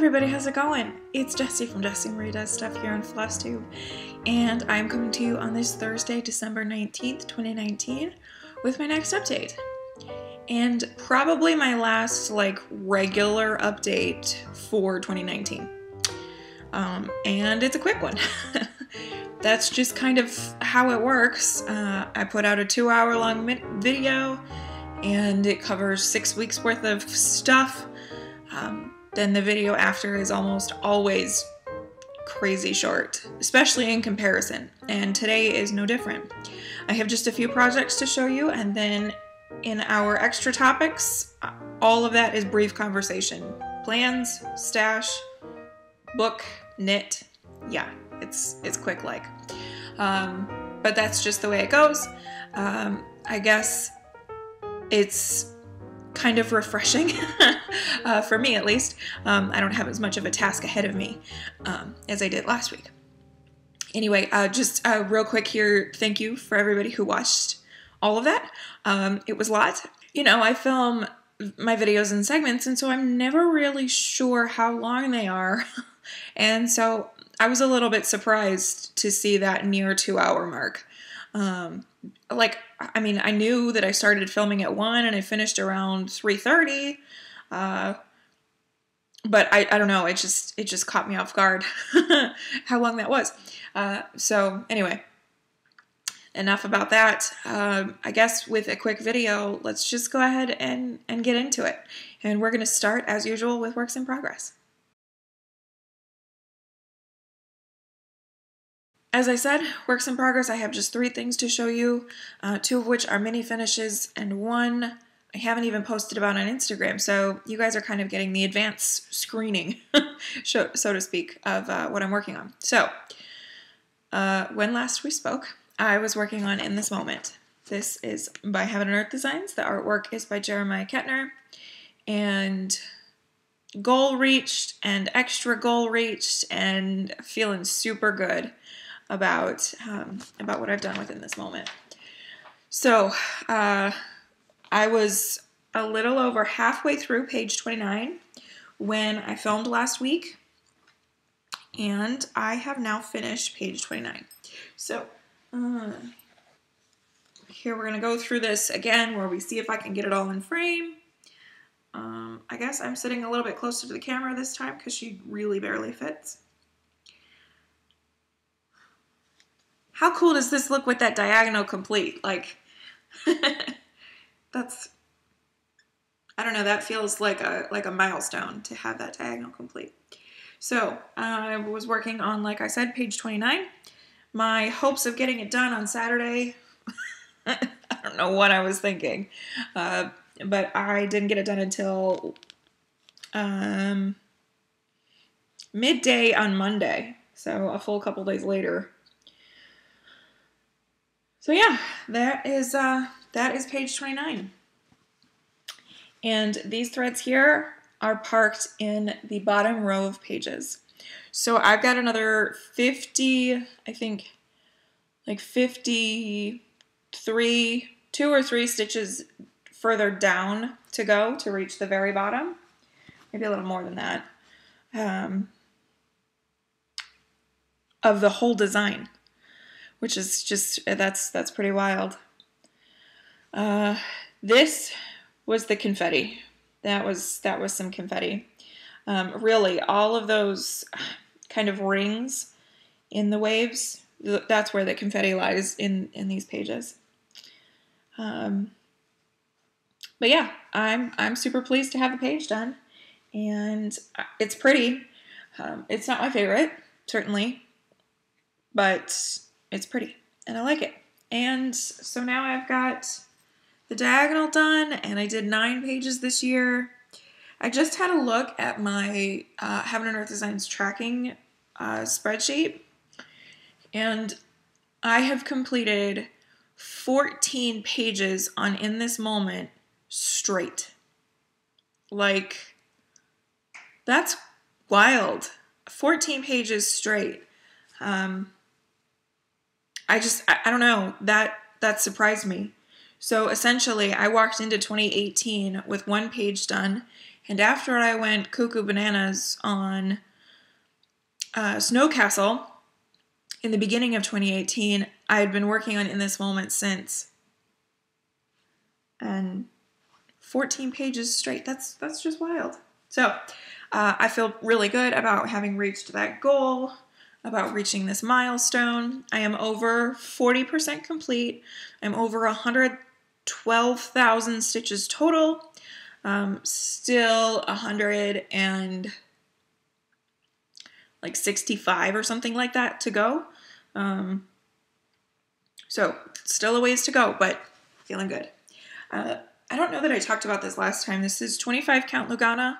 everybody, how's it going? It's Jessie from Jessie Marie Does Stuff here on FlossTube, and I'm coming to you on this Thursday, December 19th, 2019 with my next update. And probably my last regular update for 2019. And it's a quick one. That's just kind of how it works. I put out a 2-hour long video and it covers 6 weeks worth of stuff. Then the video after is almost always crazy short, especially in comparison, and today is no different. I have just a few projects to show you, and then in our extra topics, all of that is brief conversation. Plans, stash, book, knit, yeah, it's quick like. But that's just the way it goes. I guess it's kind of refreshing for me, at least. I don't have as much of a task ahead of me as I did last week. Anyway, just real quick here, thank you for everybody who watched all of that. It was a lot. You know, I film my videos in segments, and so I'm never really sure how long they are. And so I was a little bit surprised to see that near 2-hour mark. I mean, I knew that I started filming at 1 and I finished around 3:30, but I don't know, it just caught me off guard how long that was. So anyway, enough about that. I guess with a quick video, let's just go ahead and get into it. And we're going to start as usual with works in progress. As I said, works in progress, I have just 3 things to show you, 2 of which are mini finishes, and 1 I haven't even posted about on Instagram, so you guys are kind of getting the advanced screening, so to speak, of what I'm working on. So, when last we spoke, I was working on In This Moment. This is by Heaven and Earth Designs. The artwork is by Jeremiah Ketner, and goal reached, and extra goal reached, and feeling super good about what I've done within this moment. So I was a little over halfway through page 29 when I filmed last week, and I have now finished page 29. So here we're gonna go through this again where we see if I can get it all in frame. I guess I'm sitting a little bit closer to the camera this time because she really barely fits. How cool does this look with that diagonal complete? Like, that's, I don't know, that feels like a milestone to have that diagonal complete. So I was working on, like I said, page 29. My hopes of getting it done on Saturday, I don't know what I was thinking, but I didn't get it done until midday on Monday. So a full couple days later. So yeah, that is page 29. And these threads here are parked in the bottom row of pages. So I've got another 50, I think, like 53, 2 or 3 stitches further down to go to reach the very bottom. Maybe a little more than that. Of the whole design. Which is just, that's pretty wild. This was the confetti. That was some confetti. Really, all of those kind of rings in the waves, that's where the confetti lies in these pages. But yeah, I'm super pleased to have the page done, and it's pretty. It's not my favorite, certainly, but it's pretty, and I like it. And so now I've got the diagonal done, and I did 9 pages this year. I just had a look at my Heaven and Earth Designs tracking spreadsheet, and I have completed 14 pages on In This Moment straight. Like, that's wild. 14 pages straight. I don't know, that surprised me. So essentially I walked into 2018 with 1 page done And after I went cuckoo bananas on Snow Castle in the beginning of 2018, I had been working on In This Moment since. And 14 pages straight, that's just wild. So I feel really good about having reached that goal, about reaching this milestone. I am over 40% complete. I'm over 112,000 stitches total. Still 165 or something like that to go. So still a ways to go, but feeling good. I don't know that I talked about this last time. This is 25 Count Lugana.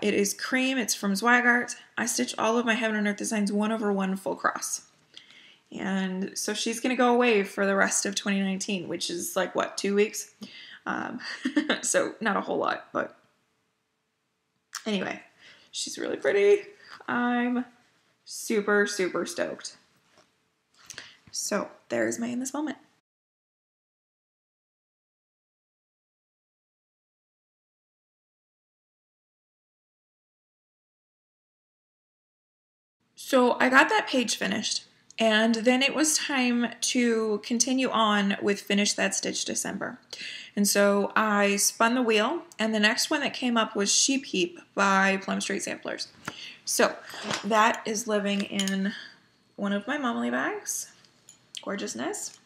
It is cream. It's from Zweigart. I stitch all of my Heaven and Earth Designs 1/1 full cross. And so she's going to go away for the rest of 2019, which is like, what, 2 weeks? So not a whole lot, but anyway, she's really pretty. I'm super, super stoked. So there's my In This Moment. So I got that page finished, and then it was time to continue on with Finish That Stitch December. And so I spun the wheel, and the next one that came up was Sheep Heap by Plum Street Samplers. So that is living in one of my Mommalee bags, gorgeousness,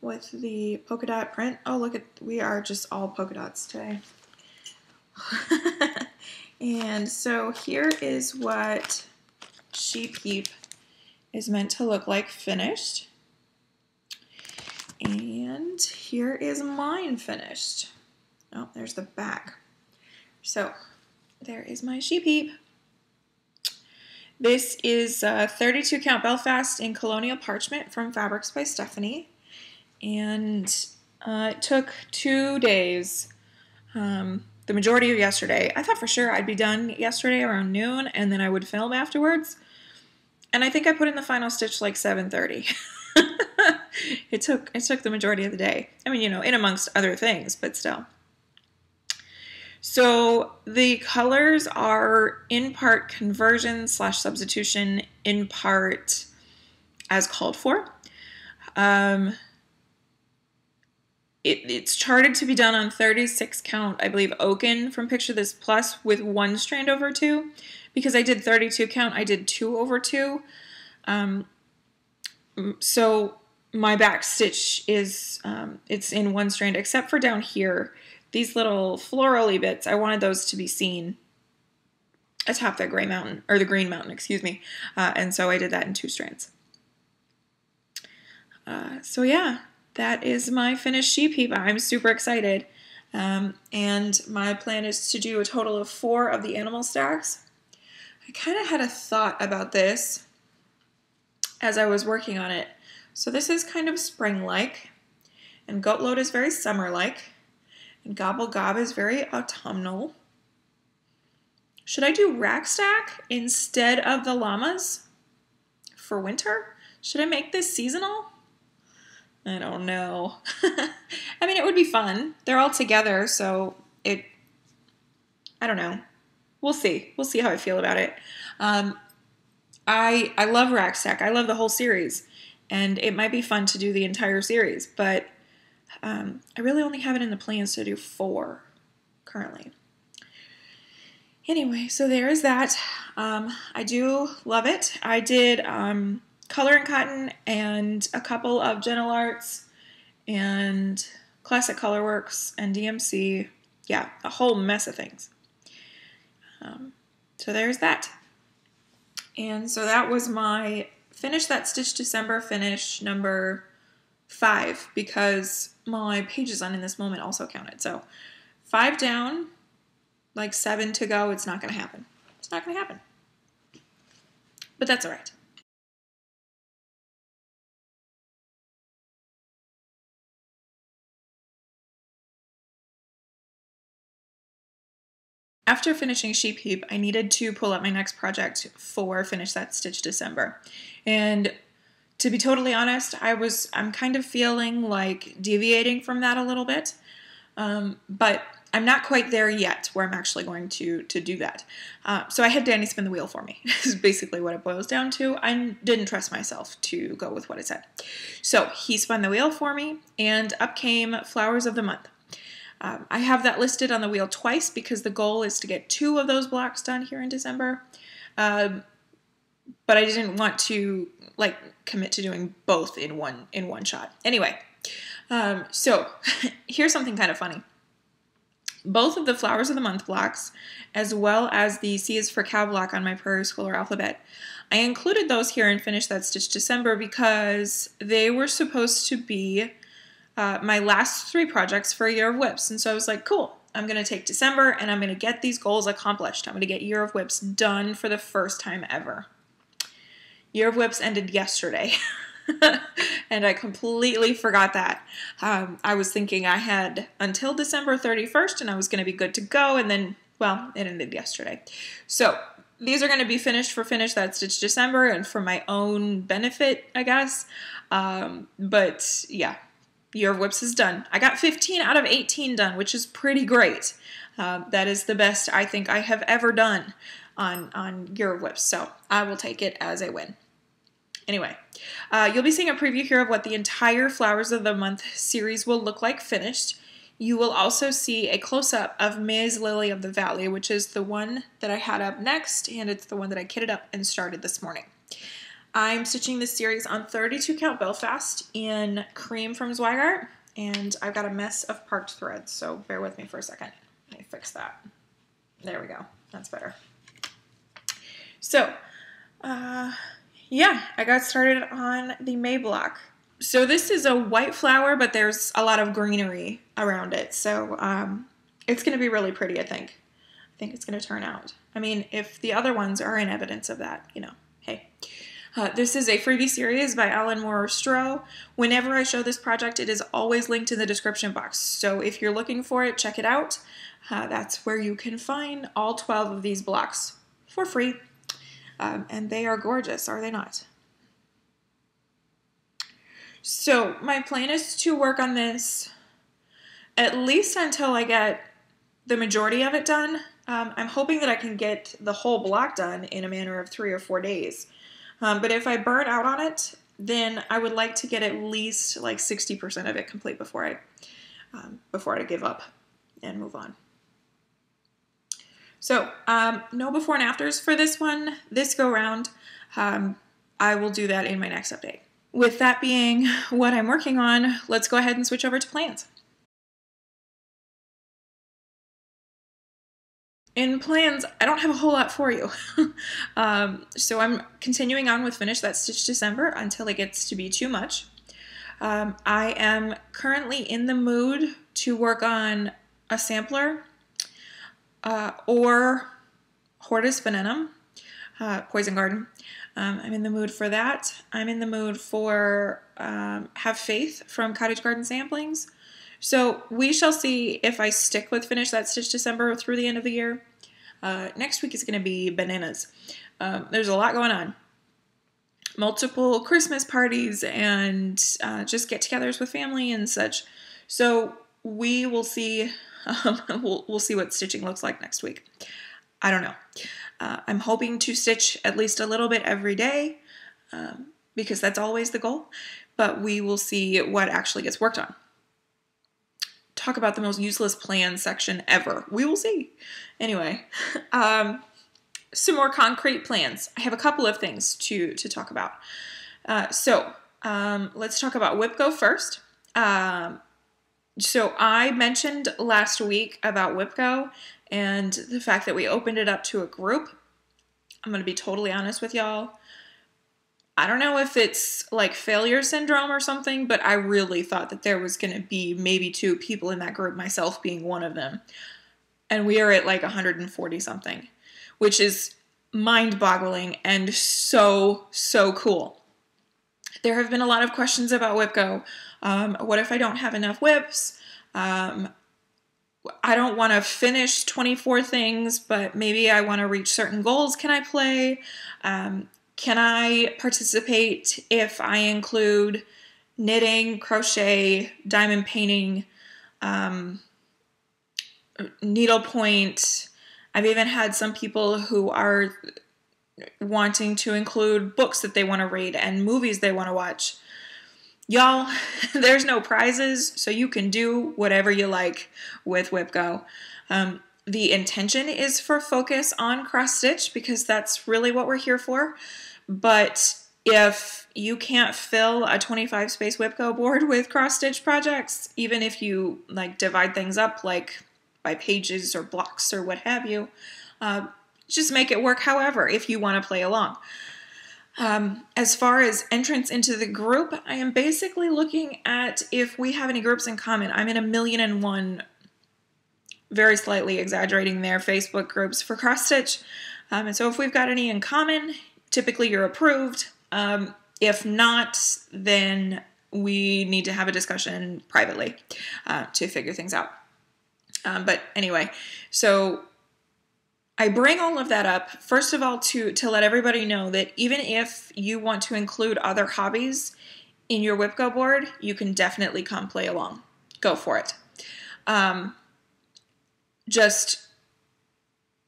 with the polka dot print. Oh, look at, we are just all polka dots today. And so here is what Sheep Heap is meant to look like finished. And here is mine finished. Oh, there's the back. So there is my Sheep Heap. This is 32 Count Belfast in Colonial Parchment from Fabrics by Stephanie. And it took 2 days. The majority of yesterday. I thought for sure I'd be done yesterday around noon, and then I would film afterwards. And I think I put in the final stitch like 7:30. It took the majority of the day. I mean, you know, in amongst other things, but still. So the colors are in part conversion / substitution, in part as called for. It's charted to be done on 36 count, I believe, Oaken from Picture This Plus with 1 strand over 2. Because I did 32 count, I did 2 over 2. So my back stitch is, it's in 1 strand, except for down here. These little florally bits, I wanted those to be seen atop that gray mountain, or the green mountain, excuse me. And so I did that in 2 strands. So yeah. That is my finished Sheep Heap. I'm super excited. And my plan is to do a total of 4 of the animal stacks. I kind of had a thought about this as I was working on it. So this is kind of spring-like, and Goat Load is very summer-like, and Gobble Gob is very autumnal. Should I do Rack Stack instead of the llamas for winter? Should I make this seasonal? I don't know. I mean, it would be fun. They're all together, so it, I don't know. We'll see. We'll see how I feel about it. I love Rack Stack. I love the whole series, and it might be fun to do the entire series, but I really only have it in the plans to do 4 currently. Anyway, so there is that. I do love it. I did... Color and Cotton, and a couple of Gentle Arts, and Classic Colorworks, and DMC. Yeah, a whole mess of things. So there's that. And so that was my Finish That Stitch December finish number 5, because my pages on In This Moment also counted. So 5 down, like 7 to go. It's not going to happen. It's not going to happen. But that's all right. After finishing Sheep Heap, I needed to pull up my next project for Finish That Stitch December. And to be totally honest, I'm kind of feeling like deviating from that a little bit. But I'm not quite there yet where I'm actually going to do that. So I had Danny spin the wheel for me. This is basically what it boils down to. I didn't trust myself to go with what it said. So he spun the wheel for me, and up came Flowers of the Month. I have that listed on the wheel twice because the goal is to get 2 of those blocks done here in December. But I didn't want to like commit to doing both in one shot. Anyway, so here's something kind of funny. Both of the Flowers of the Month blocks, as well as the C is for Cow block on my Prairie Schooler alphabet, I included those here in Finish That Stitch December because they were supposed to be my last 3 projects for Year of Whips. And so I was like, cool, I'm going to take December and I'm going to get these goals accomplished. I'm going to get Year of Whips done for the first time ever. Year of Whips ended yesterday. And I completely forgot that. I was thinking I had until December 31st and I was going to be good to go, and then, well, it ended yesterday. So these are going to be finished for Finish That Stitch December and for my own benefit, I guess. But yeah, Year of Whips is done. I got 15 out of 18 done, which is pretty great. That is the best I think I have ever done on Year of Whips, so I will take it as a win. Anyway, you'll be seeing a preview here of what the entire Flowers of the Month series will look like finished. You will also see a close-up of Ms. Lily of the Valley, which is the one that I had up next, and it's the one that I kitted up and started this morning. I'm stitching this series on 32 count Belfast in cream from Zweigart, and I've got a mess of parked threads, so bear with me for a second. Let me fix that. There we go. That's better. So, yeah, I got started on the May block. So this is a white flower, but there's a lot of greenery around it. So it's going to be really pretty, I think. I think it's going to turn out. I mean, if the other ones are in evidence of that, you know, hey. This is a freebie series by Ellen Maurer-Stroh. Whenever I show this project, it is always linked in the description box. So if you're looking for it, check it out. That's where you can find all 12 of these blocks for free. And they are gorgeous, are they not? So my plan is to work on this at least until I get the majority of it done. I'm hoping that I can get the whole block done in a matter of 3 or 4 days. But if I burn out on it, then I would like to get at least like 60% of it complete before I give up and move on. So, no before and afters for this one, this go round. I will do that in my next update. With that being what I'm working on, let's go ahead and switch over to plans. In plans, I don't have a whole lot for you. So I'm continuing on with Finish That Stitch December until it gets to be too much. I am currently in the mood to work on a sampler, or Hortus Venenum, Poison Garden. I'm in the mood for that. I'm in the mood for Have Faith from Cottage Garden Samplings. So we shall see if I stick with Finish That Stitch December through the end of the year. Next week is going to be bananas. There's a lot going on. Multiple Christmas parties and just get-togethers with family and such. So we will see. We'll see what stitching looks like next week. I don't know. I'm hoping to stitch at least a little bit every day because that's always the goal, but we will see what actually gets worked on. Talk about the most useless plan section ever. We will see. Anyway, some more concrete plans. I have a couple of things to talk about. Let's talk about WIPGO first. So I mentioned last week about WIPGO and the fact that we opened it up to a group. I'm going to be totally honest with y'all. I don't know if it's like failure syndrome or something, but I really thought that there was going to be maybe 2 people in that group, myself being one of them. And we are at like 140 something, which is mind-boggling and so, so cool. There have been a lot of questions about WIPGO. What if I don't have enough whips? I don't want to finish 24 things, but maybe I want to reach certain goals. Can I play? Can I participate if I include knitting, crochet, diamond painting, needlepoint. I've even had some people who are wanting to include books that they want to read and movies they want to watch. Y'all, there's no prizes, so you can do whatever you like with WIPGO. The intention is for focus on cross-stitch because that's really what we're here for. But if you can't fill a 25-space WIPGO board with cross-stitch projects, even if you like divide things up like by pages or blocks or what have you, just make it work however if you want to play along. As far as entrance into the group, I am basically looking at if we have any groups in common. I'm in 1,000,001, very slightly exaggerating there, Facebook groups for cross-stitch. And so if we've got any in common, typically you're approved. If not, then we need to have a discussion privately to figure things out. But anyway, so I bring all of that up, first of all, to let everybody know that even if you want to include other hobbies in your WIPGO board, you can definitely come play along. Go for it.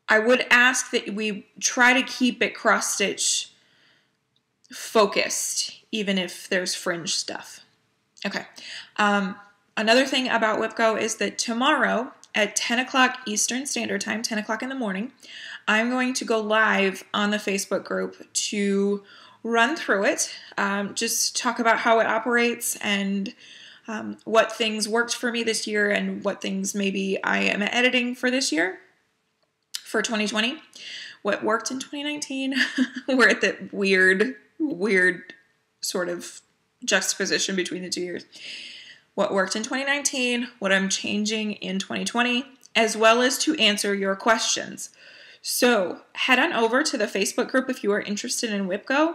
I would ask that we try to keep it cross-stitch focused, even if there's fringe stuff. Okay. Another thing about WIPGO is that tomorrow at 10 o'clock Eastern Standard Time, 10 o'clock in the morning, I'm going to go live on the Facebook group to run through it, just talk about how it operates and what things worked for me this year and what things maybe I am editing for this year, for 2020. What worked in 2019. We're at that weird sort of juxtaposition between the 2 years. What worked in 2019, what I'm changing in 2020, as well as to answer your questions. So head on over to the Facebook group if you are interested in WIPGO.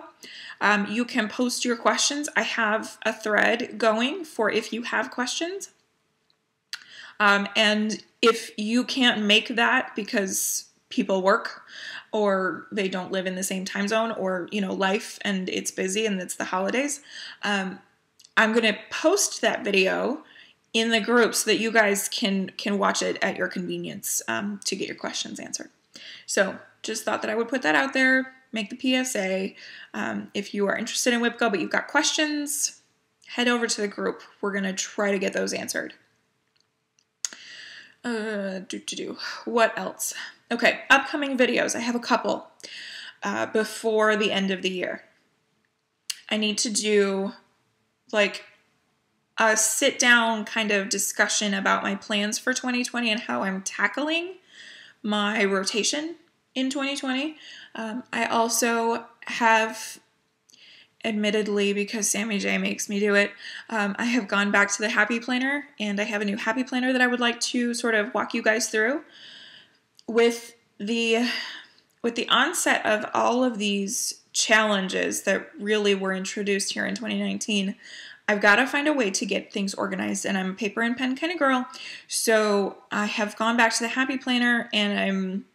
You can post your questions. I have a thread going for if you have questions. And if you can't make that because people work or they don't live in the same time zone or, you know, life and it's busy and it's the holidays, I'm going to post that video in the group so that you guys can watch it at your convenience to get your questions answered. So just thought that I would put that out there, make the PSA. If you are interested in WIPGO but you've got questions, head over to the group. We're going to try to get those answered. What else? Okay, upcoming videos. I have a couple before the end of the year. I need to do like a sit-down kind of discussion about my plans for 2020 and how I'm tackling my rotation in 2020. I also have, admittedly, because Sammy J makes me do it, I have gone back to the Happy Planner, and I have a new Happy Planner that I would like to sort of walk you guys through. With the onset of all of these challenges that really were introduced here in 2019, I've got to find a way to get things organized, and I'm a paper and pen kind of girl, so I have gone back to the Happy Planner and I'm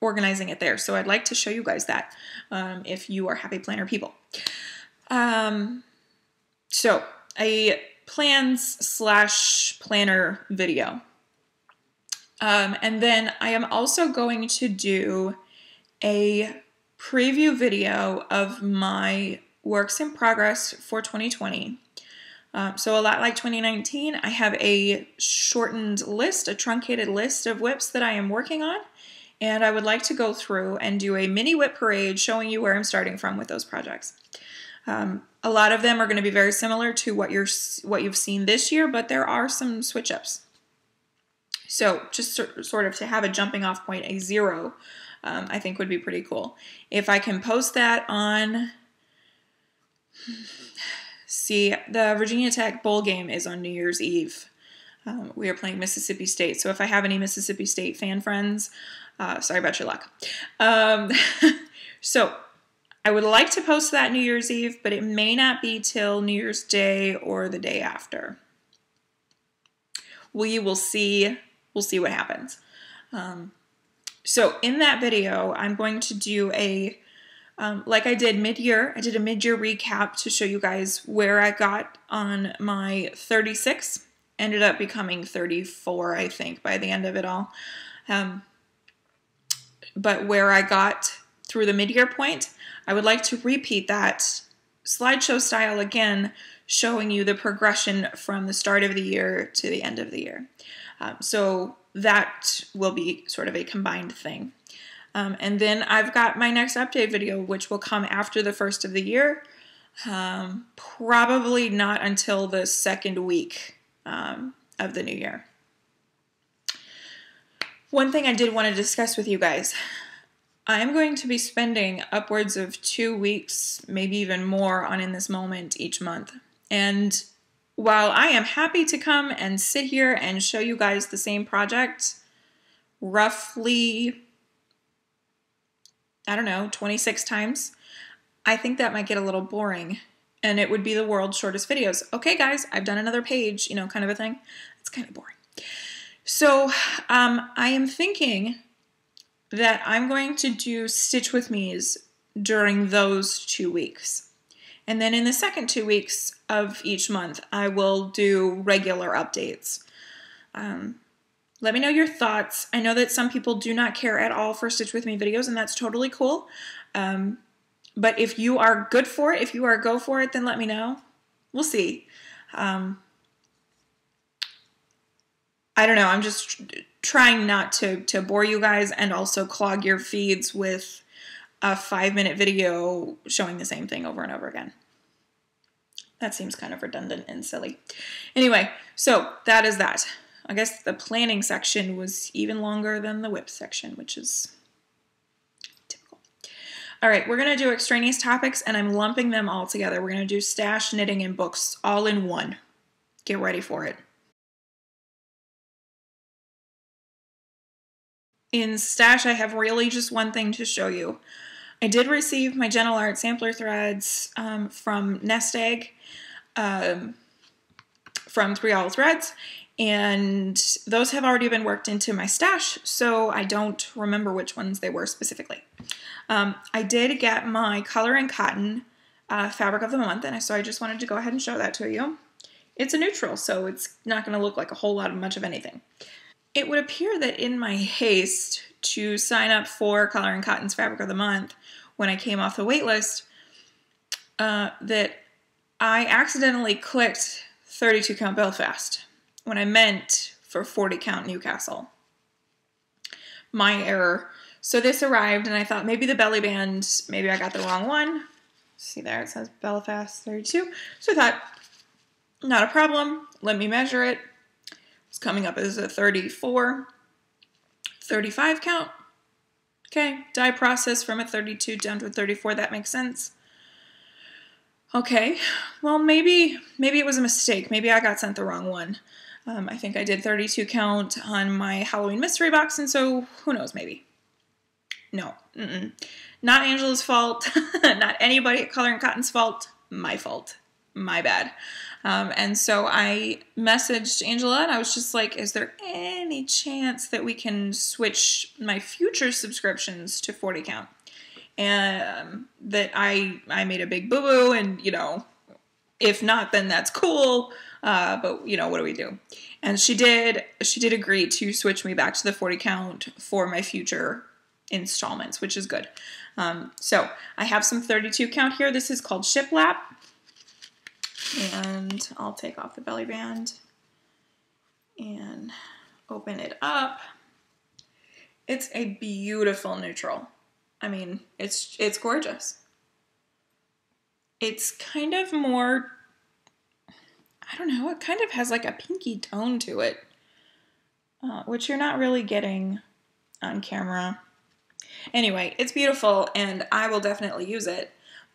organizing it there. So I'd like to show you guys that if you are Happy Planner people. So a plans/planner video, and then I am also going to do a preview video of my works in progress for 2020. So a lot like 2019, I have a shortened list, a truncated list of whips that I am working on, and I would like to go through and do a mini whip parade showing you where I'm starting from with those projects. A lot of them are going to be very similar to what you've seen this year, but there are some switch-ups. So just sort of to have a jumping off point, a zero, I think would be pretty cool. If I can post that on, see, the Virginia Tech bowl game is on New Year's Eve. We are playing Mississippi State, so if I have any Mississippi State fan friends, sorry about your luck. So I would like to post that New Year's Eve, but it may not be till New Year's Day or the day after. We will see. We'll see what happens. So in that video, I'm going to do a, like I did mid-year, I did a mid-year recap to show you guys where I got on my 36 ended up becoming 34, I think, by the end of it all. But where I got through the mid-year point, I would like to repeat that slideshow style again, showing you the progression from the start of the year to the end of the year. So that will be sort of a combined thing. And then I've got my next update video, which will come after the first of the year, probably not until the second week of the new year. One thing I did want to discuss with you guys, I'm going to be spending upwards of 2 weeks, maybe even more, on In This Moment each month. And while I am happy to come and sit here and show you guys the same project, roughly, I don't know, 26 times, I think that might get a little boring, and it would be the world's shortest videos. Okay, guys, I've done another page, you know, kind of a thing. It's kind of boring. So I am thinking that I'm going to do stitch with me's during those 2 weeks. And then in the second 2 weeks of each month, I will do regular updates. Let me know your thoughts. I know that some people do not care at all for stitch with me videos, and that's totally cool. But if you are good for it, if you are go for it, then let me know. We'll see. I don't know. I'm just trying not to bore you guys and also clog your feeds with a 5-minute video showing the same thing over and over again. That seems kind of redundant and silly. Anyway, so that is that. I guess the planning section was even longer than the whip section, which is... all right, we're going to do extraneous topics, and I'm lumping them all together. We're going to do stash, knitting, and books all in one. Get ready for it. In stash, I have really just one thing to show you. I did receive my Gentle Arts sampler threads from Nest Egg, from Three Owl Threads, and those have already been worked into my stash, so I don't remember which ones they were specifically. I did get my Color and Cotton Fabric of the Month, and so I just wanted to go ahead and show that to you. It's a neutral, so it's not going to look like a whole lot of much of anything. It would appear that in my haste to sign up for Color and Cotton's Fabric of the Month when I came off the wait list, that I accidentally clicked 32 count Belfast when I meant for 40 count Newcastle. My error. So this arrived, and I thought maybe the belly band, maybe I got the wrong one. See there, it says Belfast 32. So I thought, not a problem. Let me measure it. It's coming up as a 34, 35 count. Okay, dye process from a 32 down to a 34. That makes sense. Okay, well maybe it was a mistake. Maybe I got sent the wrong one. I think I did 32 count on my Halloween mystery box, and so who knows, maybe. No, not Angela's fault, not anybody at Color and Cotton's fault, my bad. And so I messaged Angela, and I was just like, is there any chance that we can switch my future subscriptions to 40 count? And that I made a big boo-boo, and, you know, if not, then that's cool. But, you know, what do we do? And she did agree to switch me back to the 40 count for my future installments, which is good. So I have some 32 count here. This is called Shiplap, and I'll take off the belly band and open it up. It's a beautiful neutral. I mean, it's gorgeous. It's kind of more, I don't know, it kind of has like a pinky tone to it, which you're not really getting on camera. Anyway, it's beautiful, and I will definitely use it.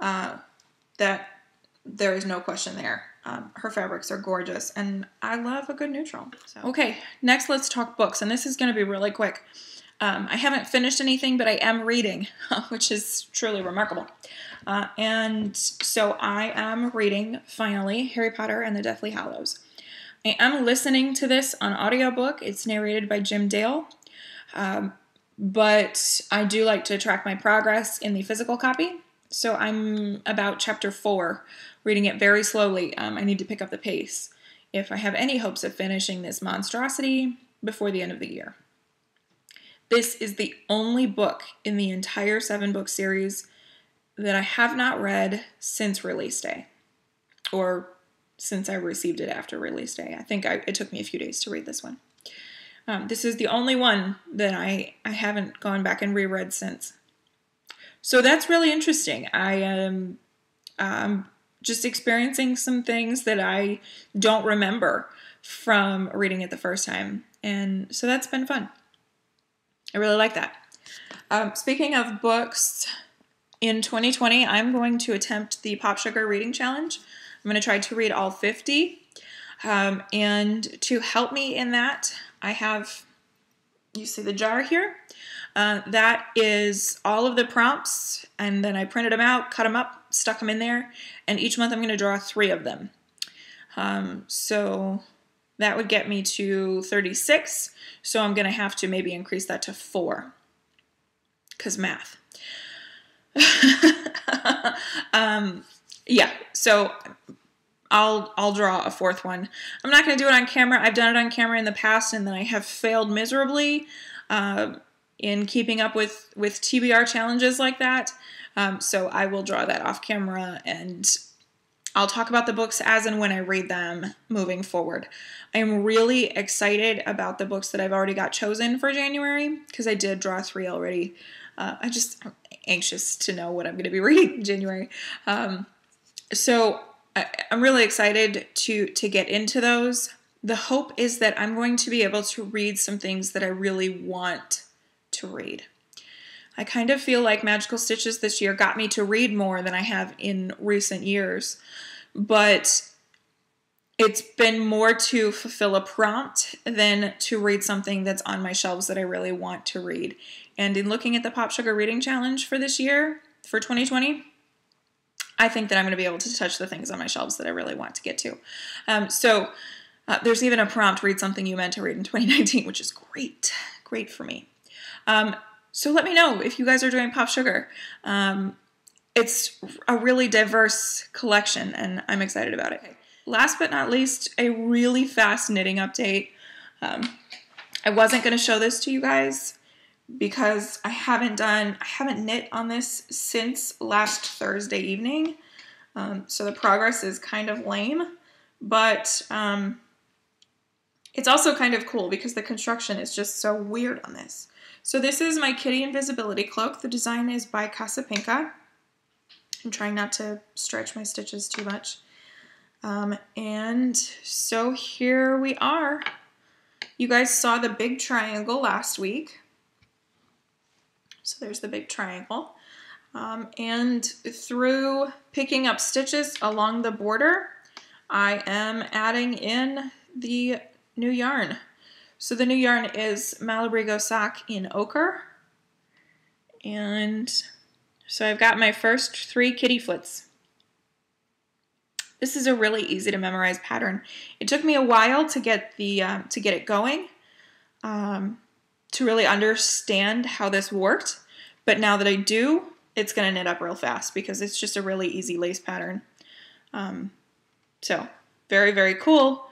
There is no question there. Her fabrics are gorgeous, and I love a good neutral. So. Okay, next let's talk books, and this is going to be really quick. I haven't finished anything, but I am reading, which is truly remarkable. And so I am reading, finally, Harry Potter and the Deathly Hallows. I am listening to this on audiobook. It's narrated by Jim Dale. But I do like to track my progress in the physical copy, so I'm about chapter 4, reading it very slowly. I need to pick up the pace. if I have any hopes of finishing this monstrosity before the end of the year. This is the only book in the entire 7-book series that I have not read since release day, or since I received it after release day. I think it took me a few days to read this one. This is the only one that I haven't gone back and reread since. So that's really interesting. I am just experiencing some things that I don't remember from reading it the first time. And so that's been fun. I really like that. Speaking of books, in 2020, I'm going to attempt the PopSugar Reading Challenge. I'm going to try to read all 50. And to help me in that, I have, you see the jar here? That is all of the prompts, and then I printed them out, cut them up, stuck them in there, and each month I'm going to draw 3 of them. So that would get me to 36, so I'm going to have to maybe increase that to 4, because math. Yeah, so I'll draw a 4th one. I'm not going to do it on camera. I've done it on camera in the past, and then I have failed miserably in keeping up with TBR challenges like that. So I will draw that off camera, and I'll talk about the books as and when I read them moving forward. I am really excited about the books that I've already got chosen for January, because I did draw 3 already. I'm anxious to know what I'm going to be reading in January. So I'm really excited to get into those. The hope is that I'm going to be able to read some things that I really want to read. I kind of feel like Magical Stitches this year got me to read more than I have in recent years, but it's been more to fulfill a prompt than to read something that's on my shelves that I really want to read. And in looking at the PopSugar Reading Challenge for this year, for 2020, I think that I'm going to be able to touch the things on my shelves that I really want to get to. So there's even a prompt, read something you meant to read in 2019, which is great, great for me. So let me know if you guys are doing PopSugar. It's a really diverse collection, and I'm excited about it. Okay. Last but not least, a really fast knitting update. I wasn't going to show this to you guys because I haven't knit on this since last Thursday evening. So the progress is kind of lame, but it's also kind of cool because the construction is just so weird on this. So this is my Kitty Invisibility Cloak. The design is by Casapinka. I'm trying not to stretch my stitches too much. And so here we are. You guys saw the big triangle last week. So there's the big triangle. And through picking up stitches along the border, I am adding in the new yarn. So the new yarn is Malabrigo Sock in Ochre. And so I've got my first 3 kitty flits. This is a really easy to memorize pattern. It took me a while to get it going, to really understand how this worked. But now that I do, it's going to knit up real fast because it's just a really easy lace pattern. So very, very cool,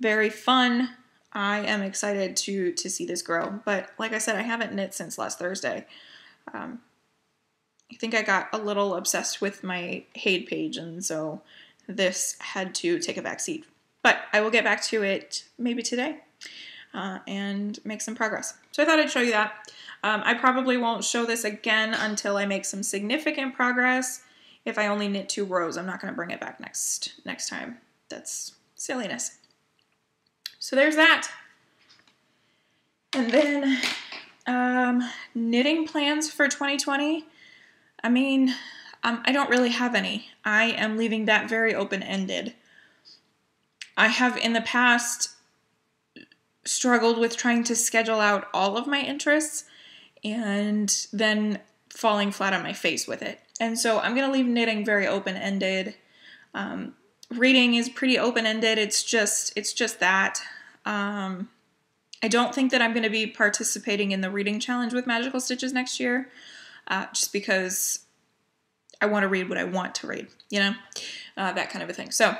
very fun. I am excited to see this grow, but like I said, I haven't knit since last Thursday. I think I got a little obsessed with my Hade page, and so this had to take a back seat. But I will get back to it maybe today and make some progress. So I thought I'd show you that. I probably won't show this again until I make some significant progress. If I only knit 2 rows, I'm not going to bring it back next time. That's silliness. So there's that. And then knitting plans for 2020. I mean, I don't really have any. I am leaving that very open-ended. I have in the past struggled with trying to schedule out all of my interests and then falling flat on my face with it. And so I'm going to leave knitting very open-ended. Reading is pretty open-ended. It's just that. I don't think that I'm going to be participating in the reading challenge with Magical Stitches next year, just because I want to read what I want to read, you know, that kind of a thing. So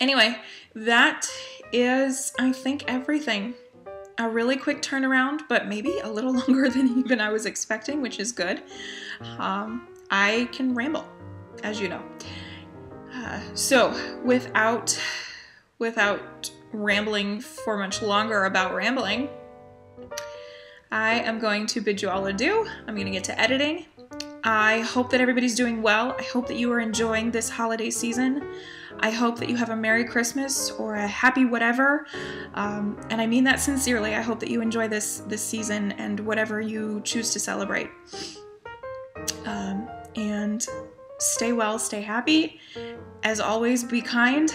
Anyway, that is, I think, everything. A really quick turnaround, but maybe a little longer than even I was expecting, which is good. I can ramble, as you know. So without rambling for much longer about rambling, I am going to bid you all adieu. I'm going to get to editing. I hope that everybody's doing well. I hope that you are enjoying this holiday season. I hope that you have a Merry Christmas or a Happy whatever, and I mean that sincerely. I hope that you enjoy this season and whatever you choose to celebrate. And stay well, stay happy. As always, be kind.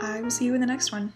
I will see you in the next one.